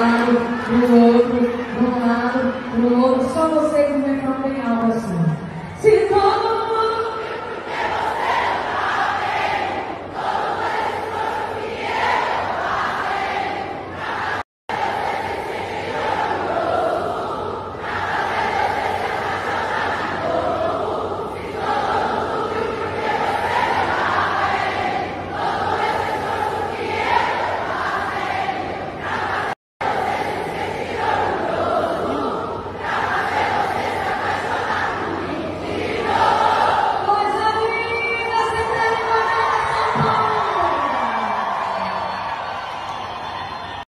lado, para o outro.